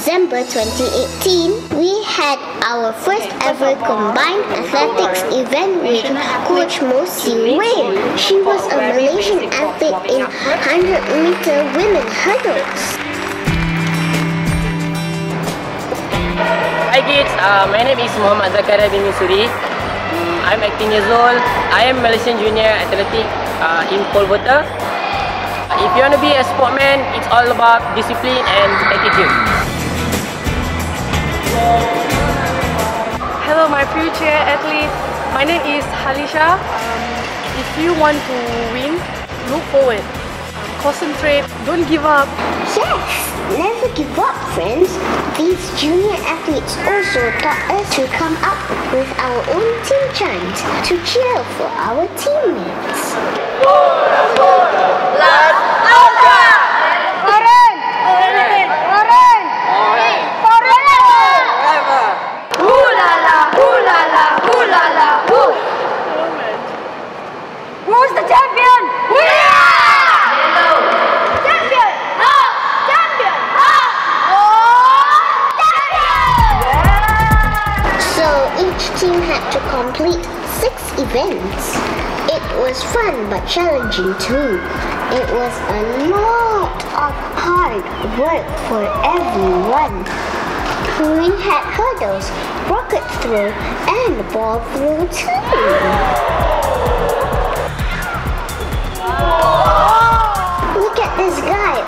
December 2018, we had our first ever combined athletics event with Coach Moh Siew Wei. She was a Malaysian athlete in 100-meter women hurdles. Hi kids, my name is Muhammad Zakaria Bin Yusuri. I'm 18 years old. I am Malaysian junior athletic in Kolkata. If you want to be a sportman, it's all about discipline and attitude. Hello my future athletes, my name is Halisha. If you want to win, look forward, concentrate, don't give up. Yes, never give up friends. These junior athletes also taught us to come up with our own team chant to cheer for our teammates. Who's the champion? We are! Milo! Champion! Ha! Champion! Ha! Oh! Champion! So each team had to complete 6 events. It was fun but challenging too. It was a lot of hard work for everyone. We had hurdles, rocket throw, and ball throw too.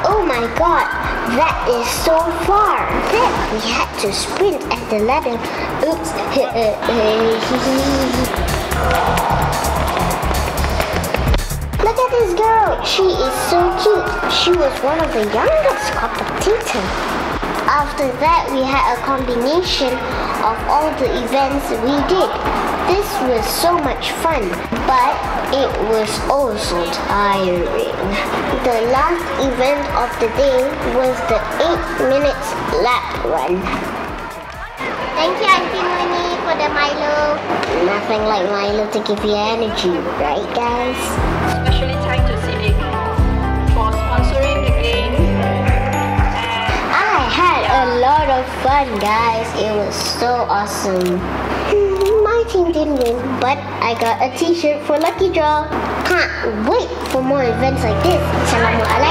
Oh my god, that is so far. Then we had to sprint at the ladder. Oops. Look at this girl, she is so cute. She was one of the youngest competitors. After that, we had a combination of all the events we did. This was so much fun, but it was also tiring. The last event of the day was the 8-minute lap run. Thank you, Auntie Moni, for the Milo. Nothing like Milo to give you energy, right guys? Especially thanks to Civic for sponsoring the game. I had a lot of fun, guys. It was so awesome. My team didn't win, but I got a t-shirt for lucky draw. Can't wait for more events like this. Assalamualaikum.